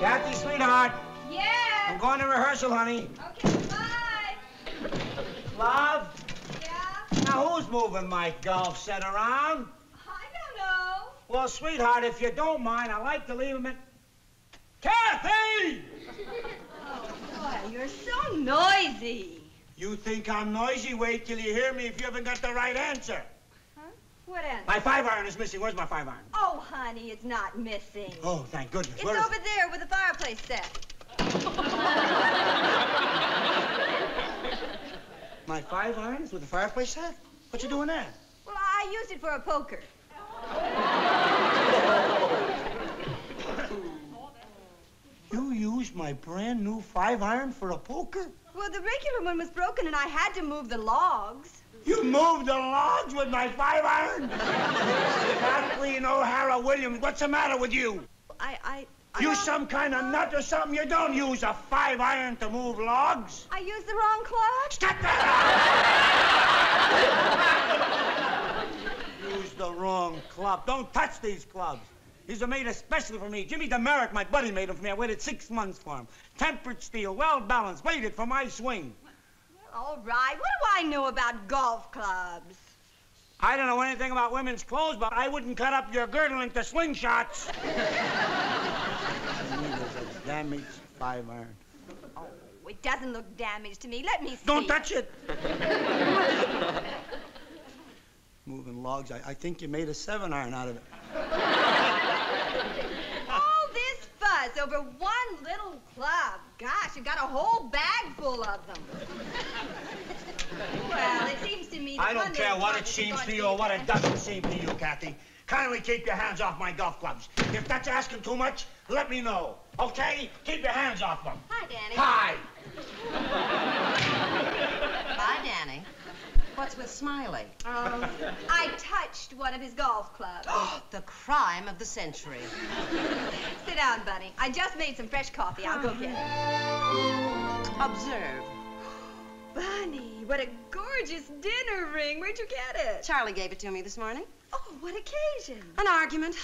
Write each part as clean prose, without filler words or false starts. Kathy, sweetheart. Yeah? I'm going to rehearsal, honey. Okay, bye. Love? Yeah? Now, who's moving my golf set around? I don't know. Well, sweetheart, if you don't mind, I like to leave him at... Kathy! Oh, boy, you're so noisy. You think I'm noisy? Wait till you hear me if you haven't got the right answer. Huh? What answer? My 5-iron is missing. Where's my 5-iron? Oh, honey, it's not missing. Oh, thank goodness. It's over there with the fireplace set. My 5-iron's with the fireplace set? What you doing there? Well, I used it for a poker. You used my brand new 5-iron for a poker? Well, the regular one was broken, and I had to move the logs. You moved the logs with my 5-iron? Kathleen O'Hara Williams, what's the matter with you? You some kind of nut or something? You don't use a 5-iron to move logs. I used the wrong club? Stop that! Use the wrong club. Don't touch these clubs. These are made especially for me. Jimmy Demerick, my buddy, made them for me. I waited 6 months for him. Tempered steel, well-balanced, waited for my swing. Well, all right. What do I know about golf clubs? I don't know anything about women's clothes, but I wouldn't cut up your girdle into slingshots. I mean, there's a damaged 5-iron. Oh, it doesn't look damaged to me. Let me see. Don't touch it. Moving logs. I think you made a 7-iron out of it. Over one little club. Gosh, you've got a whole bag full of them. Well, it seems to me... I don't care what it seems to you or what it doesn't seem to you, Kathy. Kindly keep your hands off my golf clubs. If that's asking too much, let me know. Okay? Keep your hands off them. Hi, Danny. Hi. Bye, Danny. What's with Smiley? I touched one of his golf clubs. The crime of the century. Sit down, Bunny. I just made some fresh coffee. I'll go get it. Observe. Bunny, what a gorgeous dinner ring. Where'd you get it? Charlie gave it to me this morning. Oh, what occasion? An argument.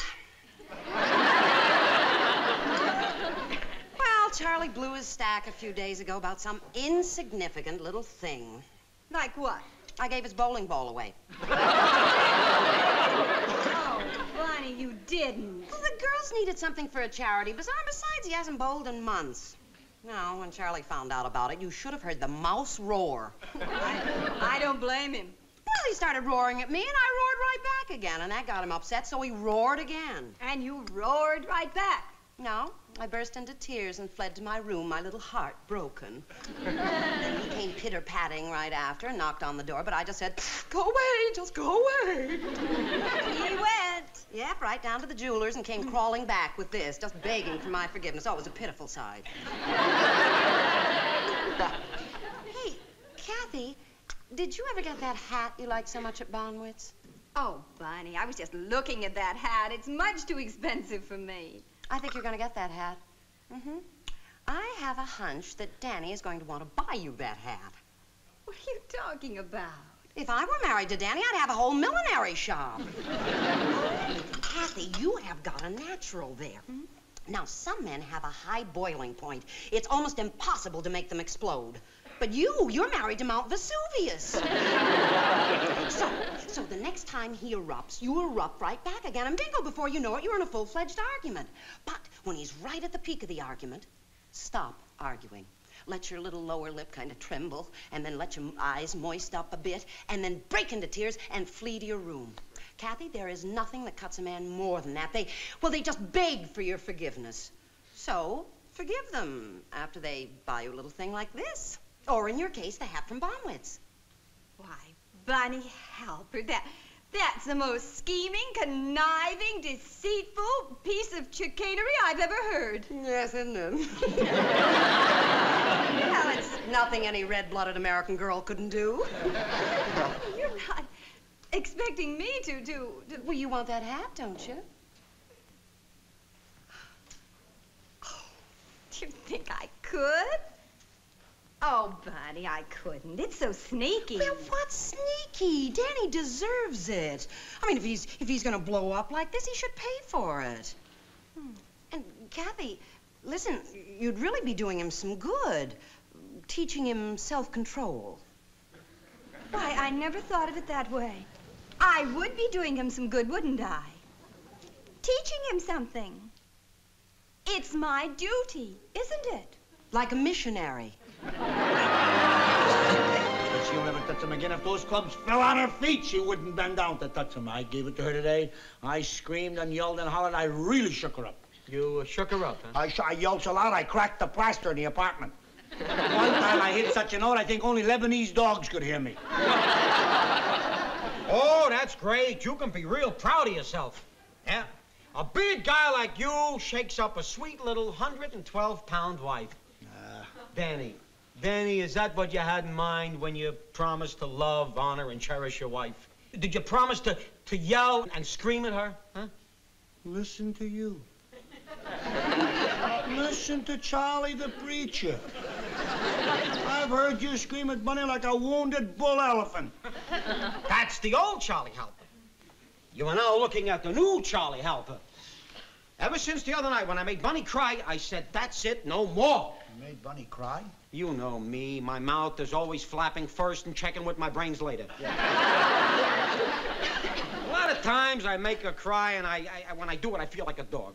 Well, Charlie blew his stack a few days ago about some insignificant little thing. Like what? I gave his bowling ball away. Oh, Bonnie, you didn't. Well, the girls needed something for a charity bazaar. Besides, he hasn't bowled in months. Now, when Charlie found out about it, you should have heard the mouse roar. I don't blame him. Well, he started roaring at me, and I roared right back again, and that got him upset, so he roared again. And you roared right back? No, I burst into tears and fled to my room, my little heart broken. Then he came pitter-patting right after and knocked on the door, but I just said, go away, just go away. He went. Yep, right down to the jeweler's and came crawling back with this, just begging for my forgiveness. Oh, it was a pitiful sight. Hey, Kathy, did you ever get that hat you liked so much at Bonwit's? Oh, Bunny, I was just looking at that hat. It's much too expensive for me. I think you're going to get that hat. Mm-hmm. I have a hunch that Danny is going to want to buy you that hat. What are you talking about? If I were married to Danny, I'd have a whole millinery shop. Kathy, you have got a natural there. Mm-hmm. Now, some men have a high boiling point. It's almost impossible to make them explode. But you're married to Mount Vesuvius. So the next time he erupts, you erupt right back again. And bingo, before you know it, you're in a full-fledged argument. But when he's right at the peak of the argument, stop arguing. Let your little lower lip kind of tremble, and then let your eyes moist up a bit, and then break into tears and flee to your room. Kathy, there is nothing that cuts a man more than that. They just beg for your forgiveness. So forgive them after they buy you a little thing like this. Or, in your case, the hat from Bonwit's. Why, Bunny Halper, that's the most scheming, conniving, deceitful piece of chicanery I've ever heard. Yes, isn't it? Well, it's nothing any red-blooded American girl couldn't do. You're not expecting me to do... Well, you want that hat, don't you? Oh, do you think I could? Oh, Bunny, I couldn't. It's so sneaky. Well, what's sneaky? Danny deserves it. I mean, if he's gonna blow up like this, he should pay for it. And, Kathy, Listen, you'd really be doing him some good, teaching him self-control. Why, I never thought of it that way. I would be doing him some good, wouldn't I? Teaching him something. It's my duty, isn't it? Like a missionary. She'll never touch him again. If those clubs fell on her feet, she wouldn't bend down to touch him. I gave it to her today. I screamed and yelled and hollered. I really shook her up. You shook her up, huh? I yelled so loud, I cracked the plaster in the apartment. One time I hit such a note, I think only Lebanese dogs could hear me. Oh, that's great. You can be real proud of yourself. Yeah? A big guy like you shakes up a sweet little 112-pound wife. Danny. Danny, is that what you had in mind when you promised to love, honor, and cherish your wife? Did you promise to yell and scream at her? Huh? Listen to you. Listen to Charlie the preacher. I've heard you scream at Bunny like a wounded bull elephant. That's the old Charlie Halper. You are now looking at the new Charlie Halper. Ever since the other night when I made Bunny cry, I said, that's it, no more. You made Bunny cry? You know me. My mouth is always flapping first and checking with my brains later. Yeah. A lot of times I make her cry, and when I do it, I feel like a dog.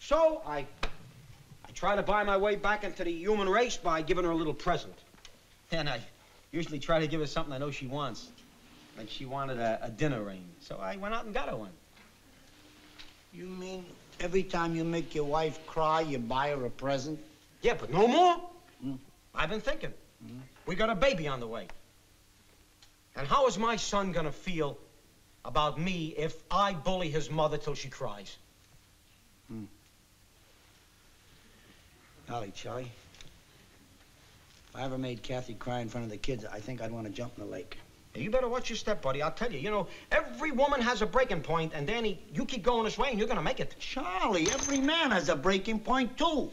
So I try to buy my way back into the human race by giving her a little present. And I usually try to give her something I know she wants. Like she wanted a dinner ring. So I went out and got her one. You mean every time you make your wife cry, you buy her a present? Yeah, but no more. Mm. I've been thinking. Mm. We got a baby on the way. And how is my son gonna feel about me if I bully his mother till she cries? Mm. Golly, Charlie. If I ever made Kathy cry in front of the kids, I think I'd want to jump in the lake. Hey, you better watch your step, buddy. I'll tell you, you know, every woman has a breaking point, and Danny, you keep going this way and you're gonna make it. Charlie, every man has a breaking point, too.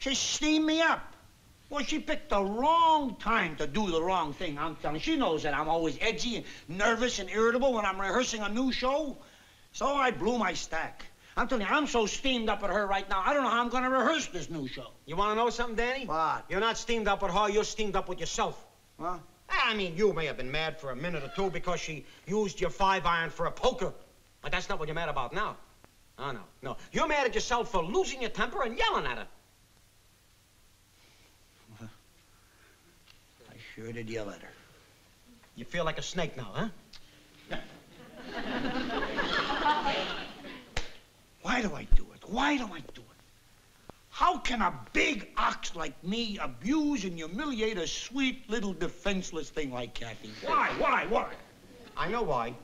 She steamed me up. Well, she picked the wrong time to do the wrong thing, I'm telling you. She knows that I'm always edgy and nervous and irritable when I'm rehearsing a new show. So I blew my stack. I'm telling you, I'm so steamed up at her right now, I don't know how I'm gonna rehearse this new show. You wanna know something, Danny? What? You're not steamed up at her, you're steamed up with yourself. What? I mean, you may have been mad for a minute or two because she used your 5-iron for a poker, but that's not what you're mad about now. Oh, no, no. You're mad at yourself for losing your temper and yelling at her. Sure did yell at her. You feel like a snake now, huh? Why do I do it? Why do I do it? How can a big ox like me abuse and humiliate a sweet little defenseless thing like Kathy? Why? I know why.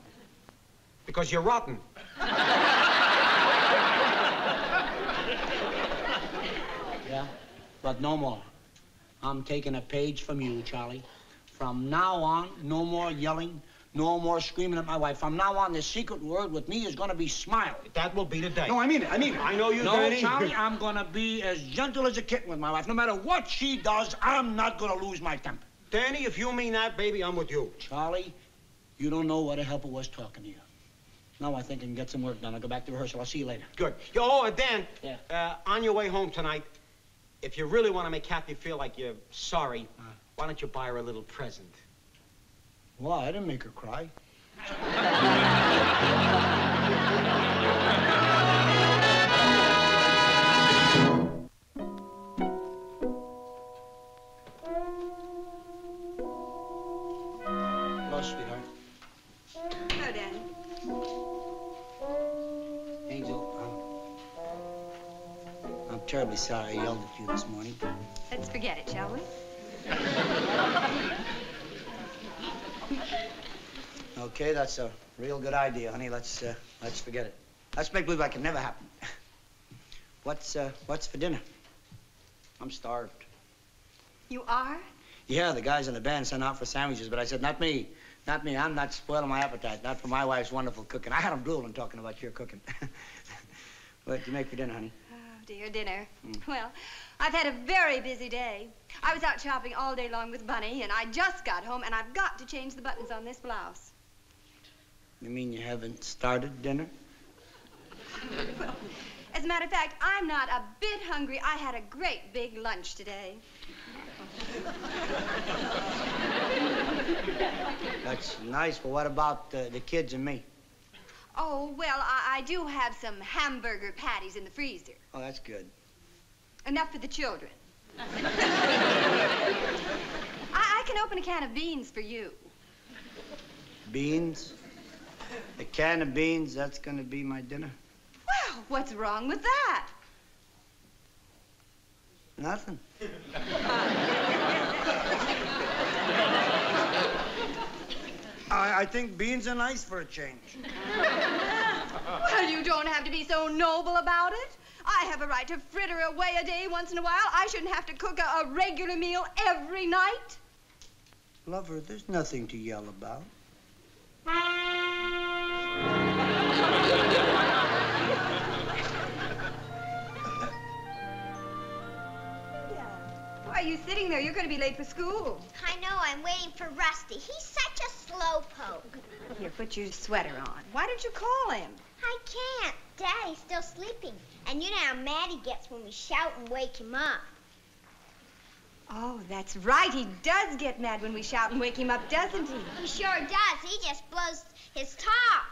Because you're rotten. Yeah, but no more. I'm taking a page from you, Charlie. From now on, no more yelling, no more screaming at my wife. From now on, the secret word with me is gonna be smile. That will be the day. No, I mean it, I mean it. I know you, Danny. No, Charlie, I'm gonna be as gentle as a kitten with my wife. No matter what she does, I'm not gonna lose my temper. Danny, if you mean that, baby, I'm with you. Charlie, you don't know what a helper was talking to you. Now I think I can get some work done. I'll go back to rehearsal. I'll see you later. Good. Yo, Dan, yeah. On your way home tonight, if you really want to make Kathy feel like you're sorry, why don't you buy her a little present? Well, I didn't make her cry. Hello, sweetheart. Hello, Daddy. I'm terribly sorry I yelled at you this morning. Let's forget it, shall we? Okay, that's a real good idea, honey. Let's forget it. Let's make believe like it never happened. What's for dinner? I'm starved. You are? Yeah, the guys in the band sent out for sandwiches, but I said, not me. Not me. I'm not spoiling my appetite. Not for my wife's wonderful cooking. I had them drooling talking about your cooking. What'd you make for dinner, honey? Dear dinner. Mm. Well, I've had a very busy day. I was out shopping all day long with Bunny, and I just got home, and I've got to change the buttons on this blouse. You mean you haven't started dinner? Well, As a matter of fact, I'm not a bit hungry. I had a great big lunch today. That's nice, but what about the kids and me? Oh, well, I do have some hamburger patties in the freezer. Oh, that's good. Enough for the children. I can open a can of beans for you. Beans? A can of beans, that's gonna be my dinner? Well, what's wrong with that? Nothing. I think beans are nice for a change. Well, you don't have to be so noble about it. I have a right to fritter away a day once in a while. I shouldn't have to cook a regular meal every night. Lover, there's nothing to yell about. Why are you sitting there? You're going to be late for school. I know. I'm waiting for Rusty. He's such a slowpoke. Here, put your sweater on. Why don't you call him? I can't. Daddy's still sleeping. And you know how mad he gets when we shout and wake him up. Oh, that's right. He does get mad when we shout and wake him up, doesn't he? He sure does. He just blows his top.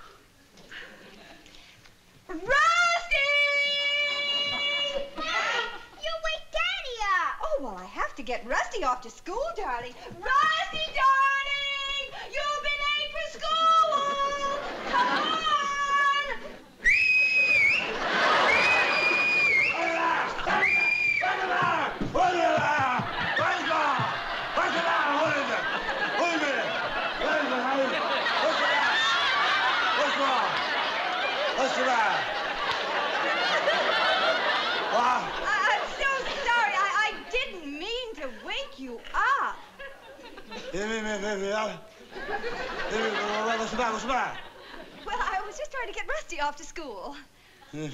Rusty! Hey, you wake Daddy up. Oh, well, I have to get Rusty off to school, darling. Rusty, darling! You'll be late for school! Come on! Well, I was just trying to get Rusty off to school. You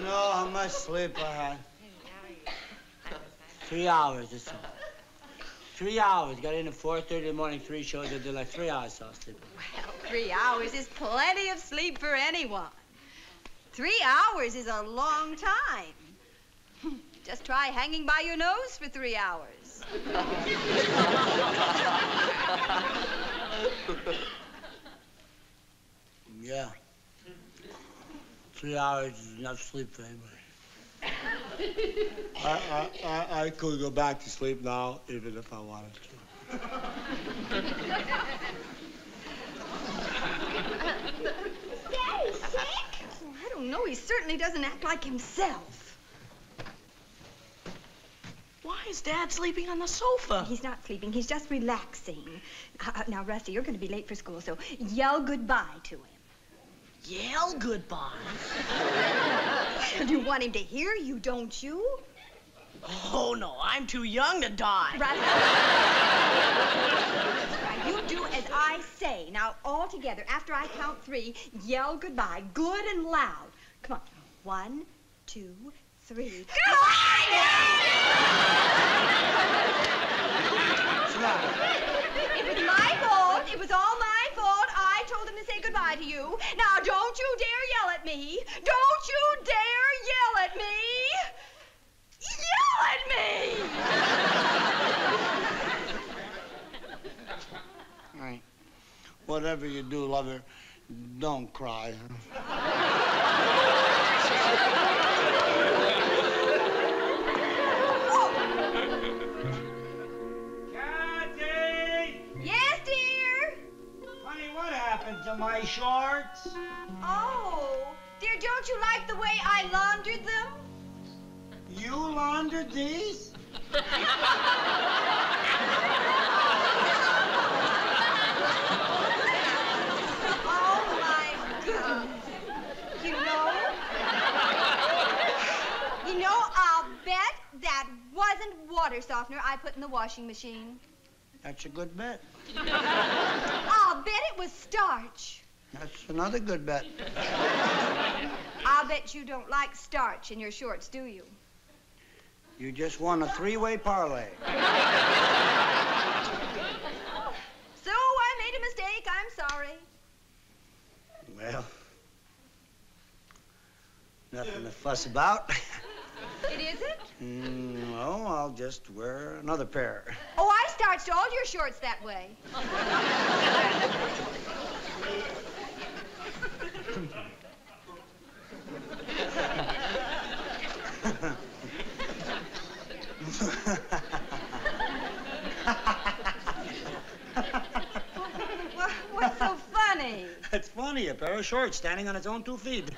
know how much sleep I had? 3 hours or so. 3 hours. Got in at 4:30 in the morning, 3 shows. I did like 3 hours, so I was sleeping. Well, 3 hours is plenty of sleep for anyone. 3 hours is a long time. Just try hanging by your nose for 3 hours. Yeah. 3 hours is enough sleep for anybody. I could go back to sleep now, even if I wanted to. Daddy's sick? Oh, I don't know. He certainly doesn't act like himself. Why is Dad sleeping on the sofa? He's not sleeping. He's just relaxing. Now, Rusty, you're going to be late for school, so yell goodbye to him. Yell goodbye. Well, you want him to hear you, don't you? Oh, no, I'm too young to die. Right. Right. You do as I say. Now, all together, after I count 3, yell goodbye, good and loud. Come on. 1, 2, 3. Goodbye, Daddy! It was my fault. It was all my fault. I told him to say goodbye to you. Now, don't you dare yell at me. Don't you dare yell at me. Yell at me! All right. Whatever you do, lover, don't cry. To my shorts. Oh, dear, don't you like the way I laundered them? You laundered these? Oh, my goodness. You know, I'll bet that wasn't water softener I put in the washing machine. That's a good bet. I'll bet it was starch. That's another good bet. I'll bet you don't like starch in your shorts, do you? You just won a three-way parlay. So I made a mistake. I'm sorry. Well, nothing to fuss about. It isn't? No, I'll just wear another pair. Oh, I starched all your shorts that way. What's so funny? It's funny, a pair of shorts standing on its own two feet.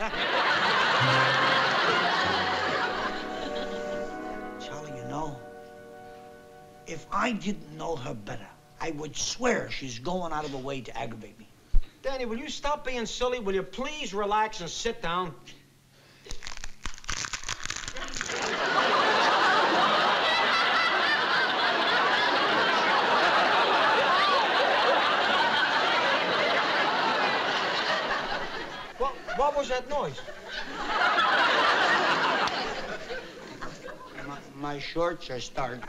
If I didn't know her better, I would swear she's going out of her way to aggravate me. Danny, will you stop being silly? Will you please relax and sit down? What was that noise? My shorts are starched.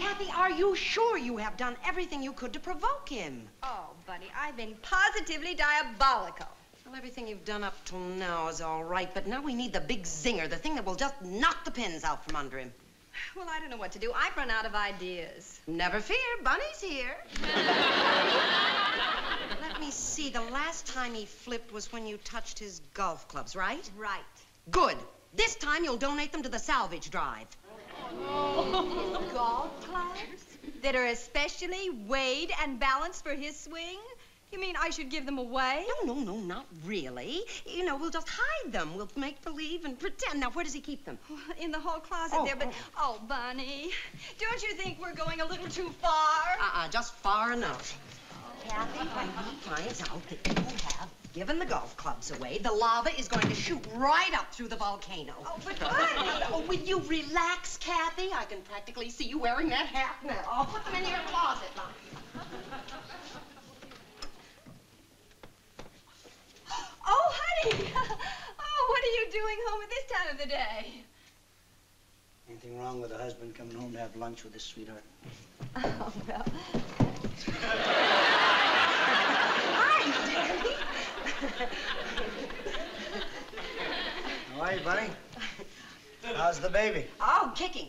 Kathy, are you sure you have done everything you could to provoke him? Oh, Bunny, I've been positively diabolical. Well, everything you've done up till now is all right, but now we need the big zinger, the thing that will just knock the pins out from under him. Well, I don't know what to do. I've run out of ideas. Never fear, Bunny's here. Let me see. The last time he flipped was when you touched his golf clubs, right? Right. Good. This time you'll donate them to the salvage drive. Oh. His golf clubs that are especially weighed and balanced for his swing? You mean I should give them away? No, no, no, not really. You know, we'll just hide them. We'll make believe and pretend. Now, where does he keep them? In the hall closet there, but... Oh, Bunny, don't you think we're going a little too far? Just far enough. Kathy, when he finds out that you have given the golf clubs away, the lava is going to shoot right up through the volcano. Oh, but Bunny! Oh, will you relax, Kathy? I can practically see you wearing that hat now. I'll put them in your closet, Mom. Oh, honey! Oh, what are you doing home at this time of the day? Anything wrong with a husband coming home to have lunch with his sweetheart? Oh, well... Hi, Daddy! How are you, Bunny? How's the baby? Oh, kicking.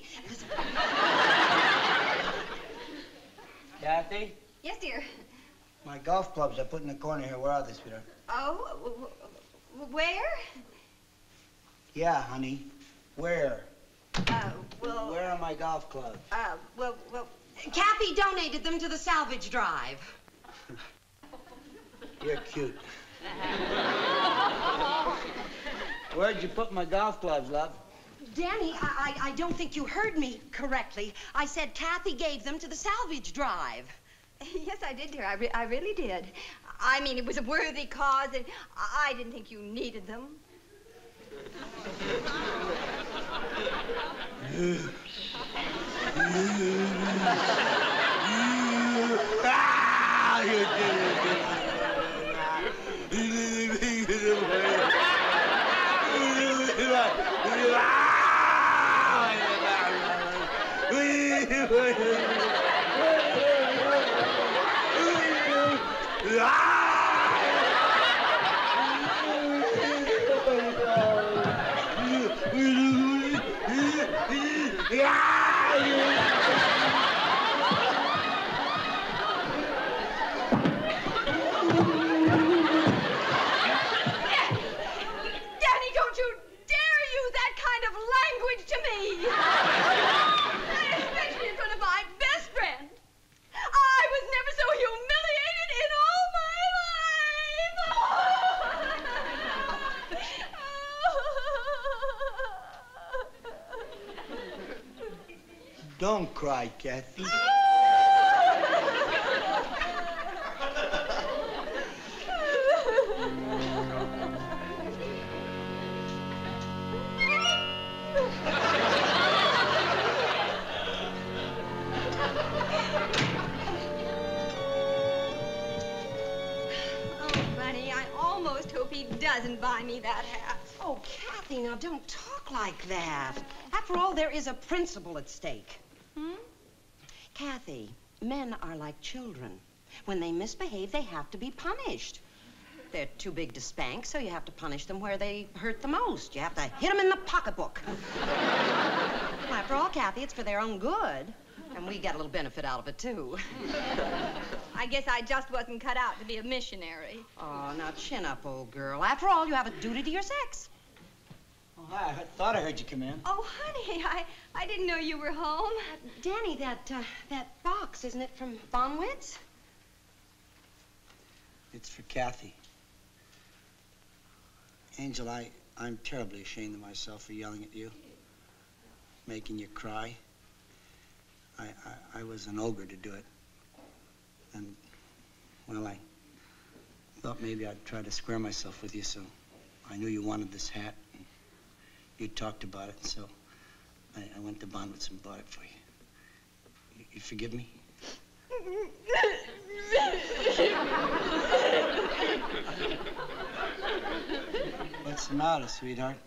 Kathy? Yes, dear? My golf clubs I put in the corner here. Where are they, sweetheart? Oh, where? Yeah, honey. Where? Well... Where are my golf clubs? Well... Kathy donated them to the salvage drive. You're cute. Where'd you put my golf clubs, love? Danny, I don't think you heard me correctly. I said Kathy gave them to the salvage drive. Yes, I did, dear. I really did. I mean, it was a worthy cause, and I didn't think you needed them. Don't cry, Kathy. almost hope he doesn't buy me that hat. Oh, Kathy, now don't talk like that. After all, there is a principle at stake. Hmm? Kathy, men are like children. When they misbehave, they have to be punished. They're too big to spank, so you have to punish them where they hurt the most. You have to hit them in the pocketbook. After all, Kathy, it's for their own good. And we get a little benefit out of it, too. I guess I just wasn't cut out to be a missionary. Oh, now chin up, old girl. After all, you have a duty to your sex. Oh, hi. I thought I heard you come in. Oh, honey, I didn't know you were home. Danny, that box, isn't it from Bonwit's? It's for Kathy. Angel, I'm terribly ashamed of myself for yelling at you, making you cry. I was an ogre to do it. And, well, I thought maybe I'd try to square myself with you, so I knew you wanted this hat. And you talked about it, so I went to Bonwit's and bought it for you. You forgive me? What's the matter, sweetheart?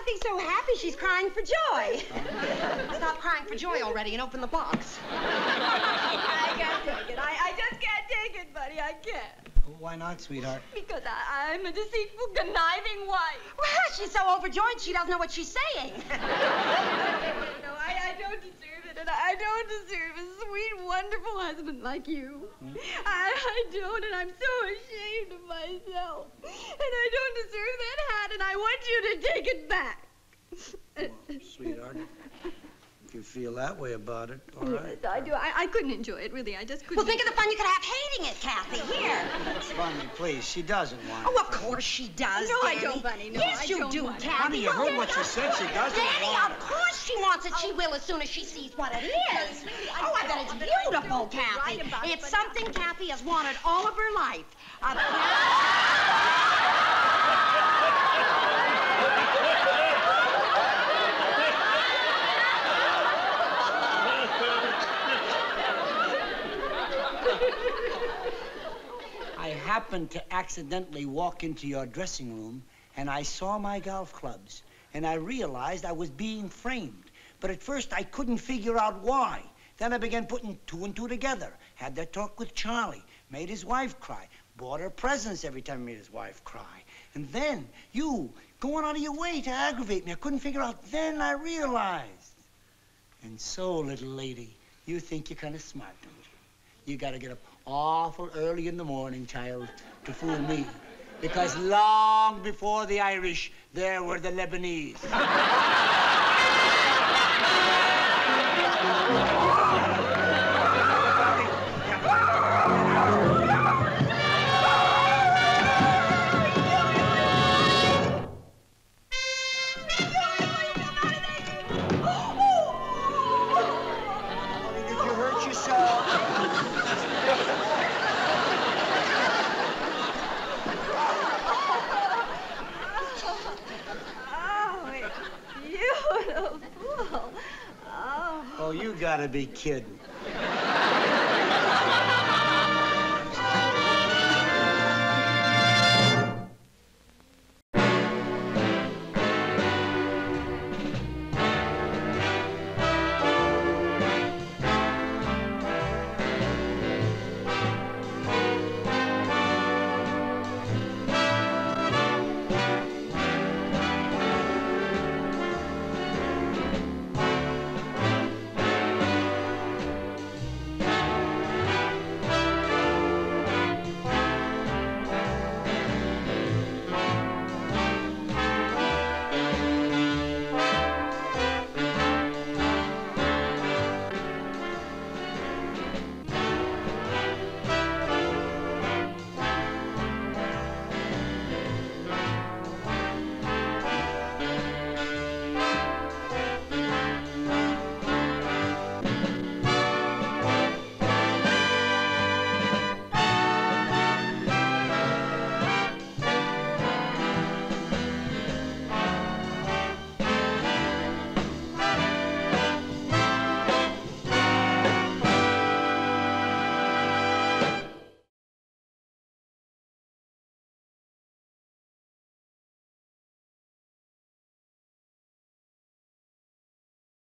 Kathy's so happy she's crying for joy. Stop crying for joy already and open the box. I can't take it. I just can't take it, buddy. I can't. Well, why not, sweetheart? Because I'm a deceitful, conniving wife. Well, she's so overjoyed she doesn't know what she's saying. No, I don't deserve it, and I don't deserve a sweet, wonderful husband like you. Hmm? I don't, and I'm so ashamed of myself. And I don't deserve that hat, and I want you to take it back. Well, sweetheart, if you feel that way about it, all right. Yes, I do. I couldn't enjoy it, really. I just couldn't. Well, think of the fun you could have hating it, Kathy. Here. Bunny, please. She doesn't want it. Oh, of course she does, No, Danny. I don't, Bunny. No, yes, I you do, Kathy. Bunny, you heard what she said. She doesn't want it. Of course she wants it. Oh. She will as soon as she sees what it is. Oh, I bet it's beautiful, Kathy. It's something Kathy has wanted all of her life. I happened to accidentally walk into your dressing room, and I saw my golf clubs, and I realized I was being framed. But at first, I couldn't figure out why. Then I began putting two and two together, had that talk with Charlie, made his wife cry, bought her presents every time he made his wife cry. And then, you, going out of your way to aggravate me, I couldn't figure out. Then I realized. And so, little lady, you think you're kind of smart, don't you? You gotta get up awful early in the morning, child, to fool me. Because long before the Irish, there were the Lebanese. Be kidding.